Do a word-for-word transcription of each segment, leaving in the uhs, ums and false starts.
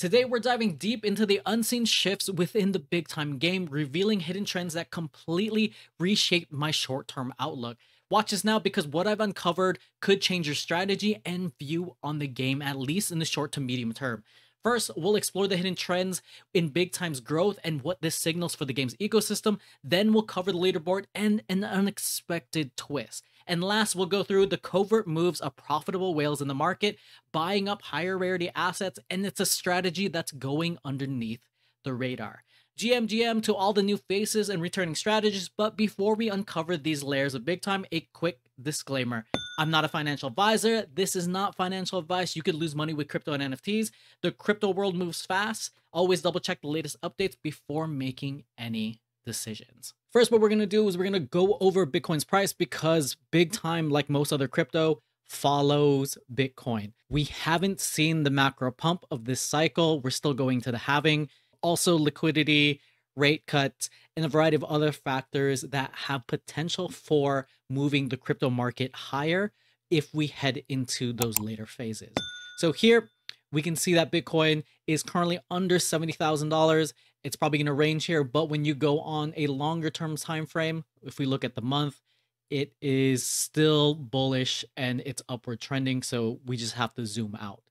Today we're diving deep into the unseen shifts within the Big Time Game, revealing hidden trends that completely reshaped my short-term outlook. Watch this now, because what I've uncovered could change your strategy and view on the game, at least in the short to medium term. First, we'll explore the hidden trends in Big Time's growth and what this signals for the game's ecosystem. Then we'll cover the leaderboard and an unexpected twist. And last, we'll go through the covert moves of profitable whales in the market, buying up higher rarity assets, and it's a strategy that's going underneath the radar. G M G M to all the new faces and returning strategists, but before we uncover these layers of Big Time, a quick disclaimer. I'm not a financial advisor. This is not financial advice. You could lose money with crypto and N F Ts. The crypto world moves fast. Always double check the latest updates before making any decisions. First, what we're going to do is we're going to go over Bitcoin's price, because Big Time, like most other crypto, follows Bitcoin. We haven't seen the macro pump of this cycle. We're still going to the halving. Also, liquidity, rate cuts, and a variety of other factors that have potential for moving the crypto market higher if we head into those later phases. So here we can see that Bitcoin is currently under seventy thousand dollars. It's probably going to range here, but when you go on a longer term time frame, if we look at the month, it is still bullish and it's upward trending. So we just have to zoom out.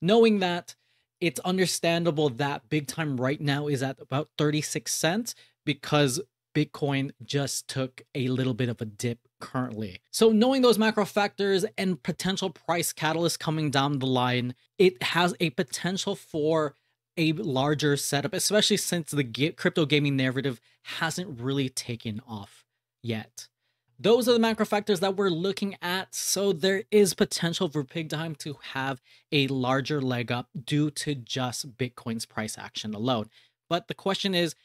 Knowing that, it's understandable that Big Time right now is at about thirty-six cents, because Bitcoin just took a little bit of a dip currently. So knowing those macro factors and potential price catalysts coming down the line, it has a potential for a larger setup, especially since the crypto gaming narrative hasn't really taken off yet. Those are the macro factors that we're looking at. So there is potential for Big Time to have a larger leg up due to just Bitcoin's price action alone. But the question is,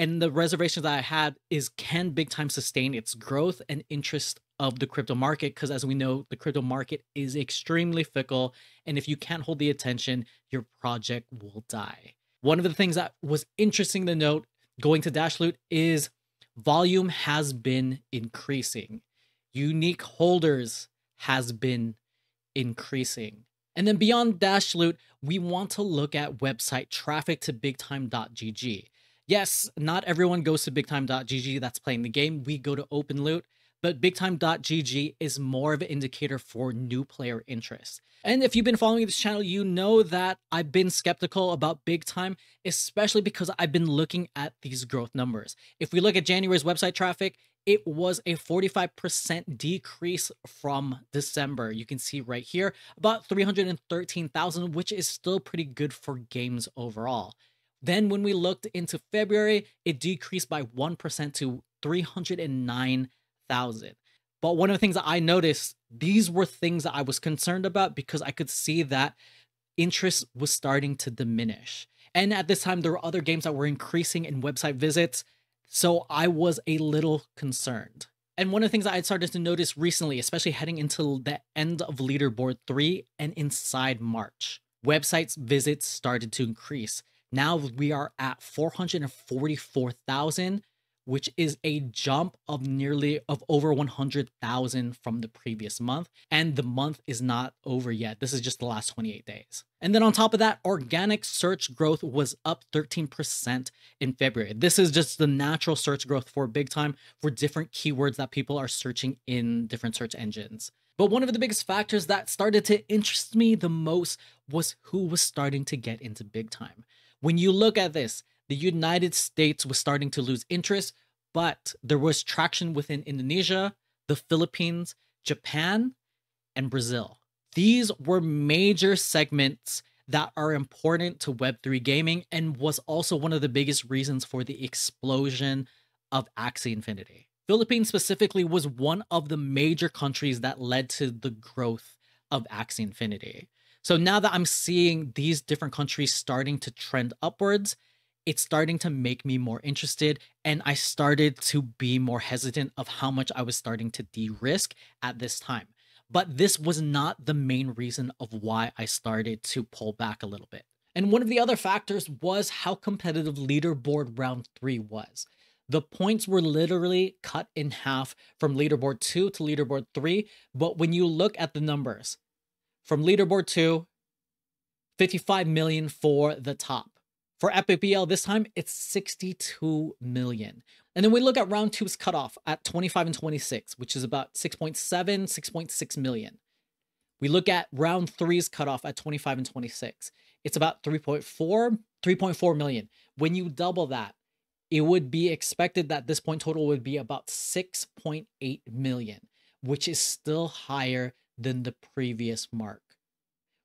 and the reservations that I had is, can Big Time sustain its growth and interest of the crypto market? Because as we know, the crypto market is extremely fickle. And if you can't hold the attention, your project will die. One of the things that was interesting to note going to Dash Loot is volume has been increasing. Unique holders has been increasing. And then beyond Dash Loot, we want to look at website traffic to big time dot g g. Yes, not everyone goes to big time dot g g that's playing the game. We go to Open Loot, but big time dot g g is more of an indicator for new player interest. And if you've been following this channel, you know that I've been skeptical about Big Time, especially because I've been looking at these growth numbers. If we look at January's website traffic, it was a forty-five percent decrease from December. You can see right here, about three hundred thirteen thousand, which is still pretty good for games overall. Then when we looked into February, it decreased by one percent to three hundred nine thousand. But one of the things that I noticed, these were things that I was concerned about, because I could see that interest was starting to diminish. And at this time, there were other games that were increasing in website visits. So I was a little concerned. And one of the things that I had started to notice recently, especially heading into the end of leaderboard three and inside March, websites visits started to increase. Now we are at four hundred forty-four thousand, which is a jump of nearly of over one hundred thousand from the previous month. And the month is not over yet. This is just the last twenty-eight days. And then on top of that, organic search growth was up thirteen percent in February. This is just the natural search growth for Big Time for different keywords that people are searching in different search engines. But one of the biggest factors that started to interest me the most was who was starting to get into Big Time. When you look at this, the United States was starting to lose interest, but there was traction within Indonesia, the Philippines, Japan, and Brazil. These were major segments that are important to web three gaming and was also one of the biggest reasons for the explosion of Axie Infinity. Philippines specifically was one of the major countries that led to the growth of Axie Infinity. So now that I'm seeing these different countries starting to trend upwards, it's starting to make me more interested, and I started to be more hesitant of how much I was starting to de-risk at this time. But this was not the main reason of why I started to pull back a little bit. And one of the other factors was how competitive leaderboard round three was. The points were literally cut in half from leaderboard two to leaderboard three. But when you look at the numbers, from leaderboard two fifty-five million for the top. For Epic B L this time, it's sixty-two million. And then we look at round two's cutoff at twenty-five and twenty-six, which is about six point seven, six point six million. We look at round three's cutoff at twenty-five and twenty-six. It's about three point four, three point four million. When you double that, it would be expected that this point total would be about six point eight million, which is still higher than the previous mark,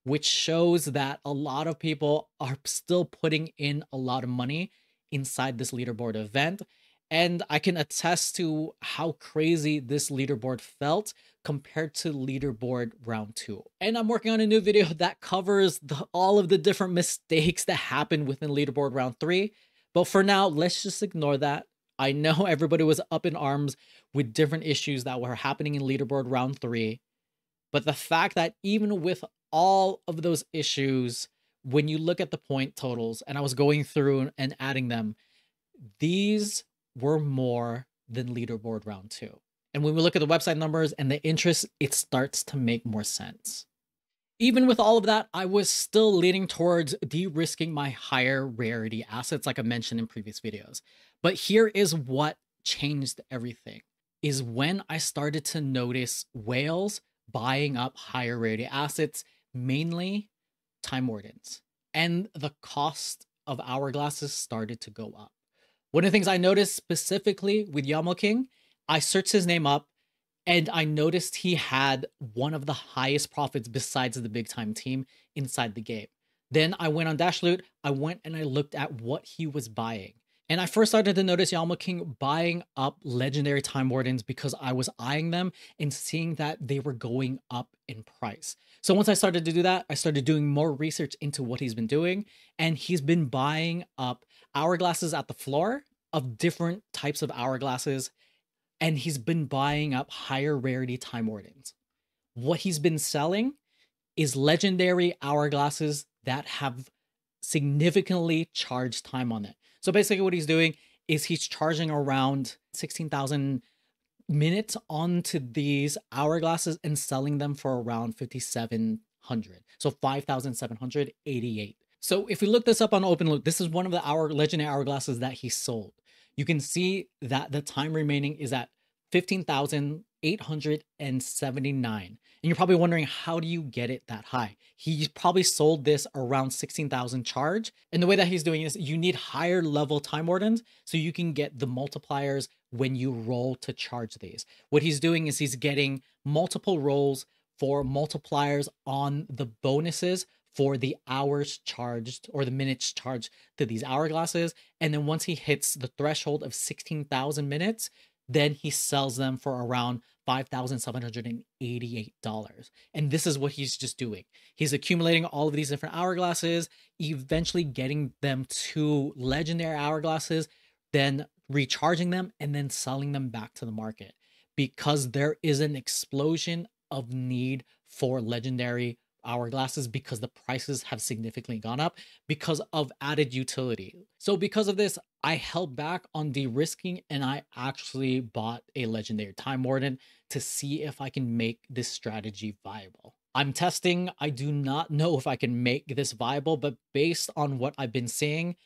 which shows that a lot of people are still putting in a lot of money inside this leaderboard event. And I can attest to how crazy this leaderboard felt compared to leaderboard round two. And I'm working on a new video that covers the, all of the different mistakes that happened within leaderboard round three. But for now, let's just ignore that. I know everybody was up in arms with different issues that were happening in leaderboard round three. But the fact that even with all of those issues, when you look at the point totals, and I was going through and adding them, these were more than leaderboard round two. And when we look at the website numbers and the interest, it starts to make more sense. Even with all of that, I was still leaning towards de-risking my higher rarity assets, like I mentioned in previous videos. But here is what changed everything, is when I started to notice whales buying up higher rarity assets, mainly Time Wardens, and the cost of hourglasses started to go up. One of the things I noticed specifically with Yamoking, I searched his name up and I noticed he had one of the highest profits besides the Big Time team inside the game. Then I went on Dash Loot, I went and I looked at what he was buying. And I first started to notice Yamoking buying up legendary Time Wardens because I was eyeing them and seeing that they were going up in price. So once I started to do that, I started doing more research into what he's been doing. And he's been buying up hourglasses at the floor of different types of hourglasses. And he's been buying up higher rarity Time Wardens. What he's been selling is legendary hourglasses that have significantly charged time on it. So basically what he's doing is he's charging around sixteen thousand minutes onto these hourglasses and selling them for around fifty-seven hundred. So five thousand seven hundred eighty-eight. So if we look this up on Open Loot, this is one of the hour legendary hourglasses that he sold. You can see that the time remaining is at fifteen thousand eight hundred seventy-nine. And you're probably wondering, how do you get it that high? He's probably sold this around sixteen thousand charge. And the way that he's doing is you need higher level Time Wardens so you can get the multipliers when you roll to charge these. What he's doing is he's getting multiple rolls for multipliers on the bonuses for the hours charged or the minutes charged to these hourglasses. And then once he hits the threshold of sixteen thousand minutes, then he sells them for around five thousand seven hundred eighty-eight dollars. And this is what he's just doing. He's accumulating all of these different hourglasses, eventually getting them to legendary hourglasses, then recharging them and then selling them back to the market, because there is an explosion of need for legendary hourglasses because the prices have significantly gone up because of added utility. So because of this, I held back on de-risking and I actually bought a legendary Time Warden to see if I can make this strategy viable. I'm testing. I do not know if I can make this viable, but based on what I've been seeing,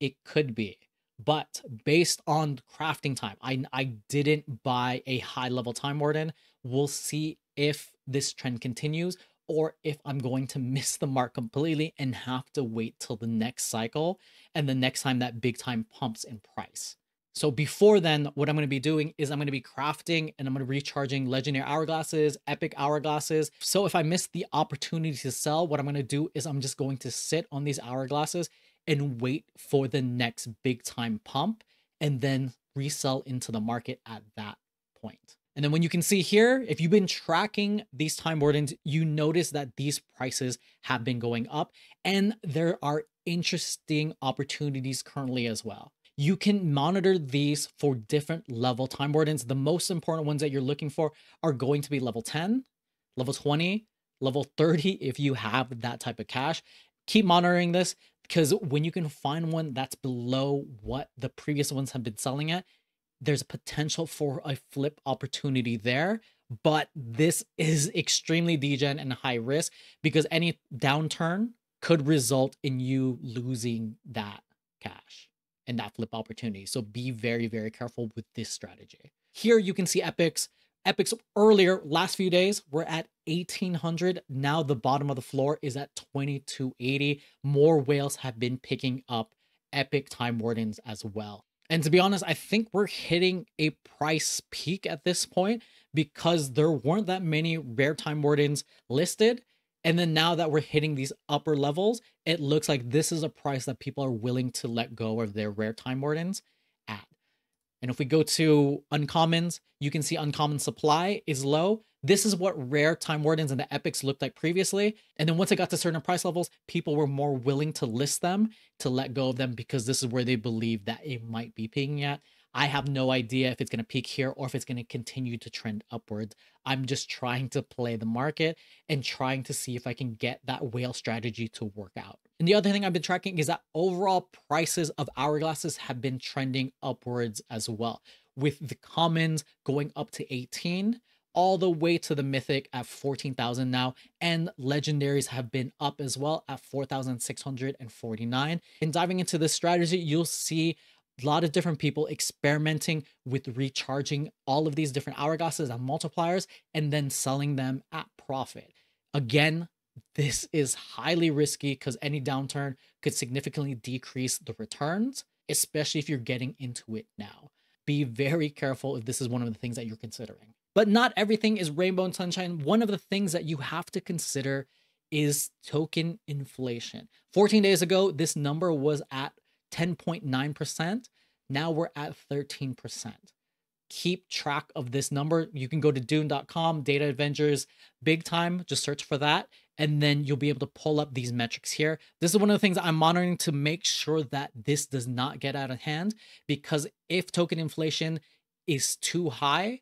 it could be. But based on crafting time, I, I didn't buy a high level Time Warden. We'll see if this trend continues or if I'm going to miss the mark completely and have to wait till the next cycle and the next time that Big Time pumps in price. So before then, what I'm going to be doing is I'm going to be crafting and I'm going to be recharging legendary hourglasses, epic hourglasses. So if I miss the opportunity to sell, what I'm going to do is I'm just going to sit on these hourglasses and wait for the next Big Time pump and then resell into the market at that point. And then when you can see here, if you've been tracking these Time Wardens, you notice that these prices have been going up and there are interesting opportunities currently as well. You can monitor these for different level Time Wardens. The most important ones that you're looking for are going to be level ten, level twenty, level thirty, if you have that type of cash. Keep monitoring this because when you can find one that's below what the previous ones have been selling at, there's a potential for a flip opportunity there, but this is extremely degen and high risk because any downturn could result in you losing that cash and that flip opportunity. So be very, very careful with this strategy. Here you can see epics. Epics earlier, last few days, we're at eighteen hundred. Now the bottom of the floor is at twenty-two eighty. More whales have been picking up epic time wardens as well. And to be honest, I think we're hitting a price peak at this point because there weren't that many rare time wardens listed. And then now that we're hitting these upper levels, it looks like this is a price that people are willing to let go of their rare time wardens at. And if we go to uncommons, you can see uncommon supply is low. This is what rare time wardens and the epics looked like previously. And then once it got to certain price levels, people were more willing to list them, to let go of them, because this is where they believe that it might be peaking at. I have no idea if it's going to peak here or if it's going to continue to trend upwards. I'm just trying to play the market and trying to see if I can get that whale strategy to work out. And the other thing I've been tracking is that overall prices of hourglasses have been trending upwards as well, with the commons going up to eighteen, all the way to the mythic at fourteen thousand now, and legendaries have been up as well at four thousand six hundred forty-nine. And diving into this strategy, you'll see a lot of different people experimenting with recharging all of these different hourglasses and multipliers and then selling them at profit. Again, this is highly risky because any downturn could significantly decrease the returns, especially if you're getting into it now. Be very careful if this is one of the things that you're considering. But not everything is rainbow and sunshine. One of the things that you have to consider is token inflation. fourteen days ago, this number was at ten point nine percent. Now we're at thirteen percent. Keep track of this number. You can go to dune dot com, Data Avengers, Big Time, just search for that. And then you'll be able to pull up these metrics here. This is one of the things I'm monitoring to make sure that this does not get out of hand, because if token inflation is too high,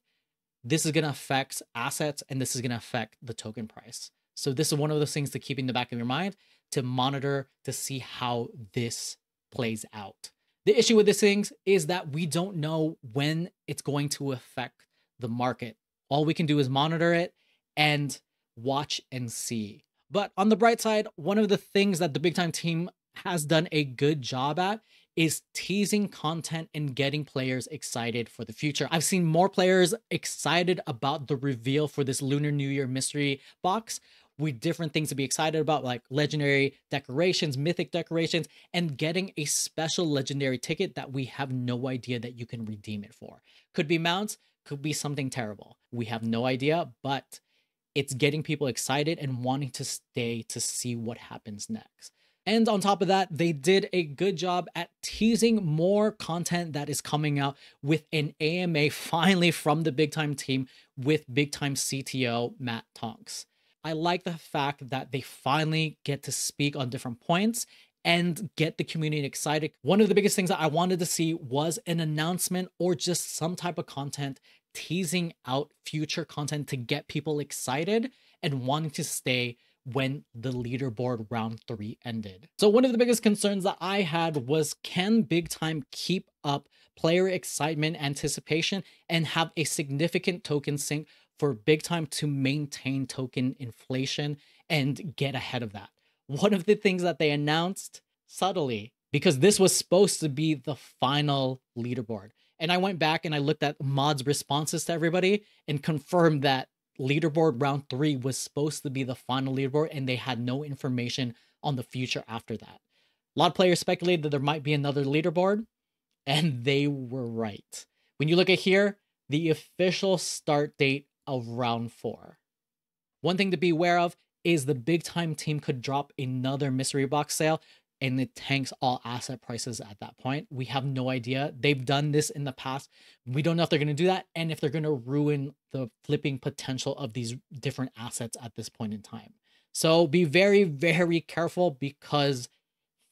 this is going to affect assets and this is going to affect the token price. So this is one of those things to keep in the back of your mind, to monitor, to see how this plays out. The issue with these things is that we don't know when it's going to affect the market. All we can do is monitor it and watch and see. But on the bright side, one of the things that the Big Time team has done a good job at is teasing content and getting players excited for the future. I've seen more players excited about the reveal for this Lunar New Year mystery box, with different things to be excited about, like legendary decorations, mythic decorations, and getting a special legendary ticket that we have no idea that you can redeem it for. Could be mounts, could be something terrible. We have no idea, but it's getting people excited and wanting to stay to see what happens next. And on top of that, they did a good job at teasing more content that is coming out with an A M A finally from the Big Time team with Big Time C T O Matt Tonks. I like the fact that they finally get to speak on different points and get the community excited. One of the biggest things that I wanted to see was an announcement or just some type of content teasing out future content to get people excited and wanting to stay when the leaderboard round three ended. So one of the biggest concerns that I had was, can Big Time keep up player excitement, anticipation, and have a significant token sink for Big Time to maintain token inflation and get ahead of that? One of the things that they announced subtly, because this was supposed to be the final leaderboard, and I went back and I looked at mods' responses to everybody and confirmed that leaderboard round three was supposed to be the final leaderboard, and they had no information on the future after that. A lot of players speculated that there might be another leaderboard, and they were right. When you look at here, the official start date of round four. One thing to be aware of is the Big Time team could drop another mystery box sale and it tanks all asset prices at that point. We have no idea. They've done this in the past. We don't know if they're going to do that and if they're going to ruin the flipping potential of these different assets at this point in time. So be very, very careful because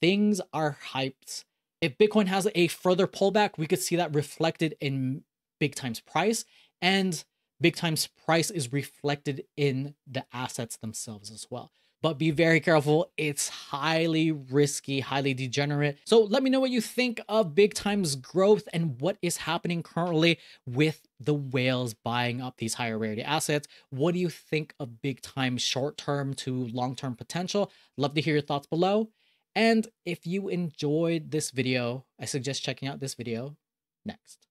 things are hyped. If Bitcoin has a further pullback, we could see that reflected in Big Time's price, and Big Time's price is reflected in the assets themselves as well. but be very careful. It's highly risky, highly degenerate. So let me know what you think of Big Time's growth and what is happening currently with the whales buying up these higher rarity assets. What do you think of Big Time short-term to long-term potential? Love to hear your thoughts below. And if you enjoyed this video, I suggest checking out this video next.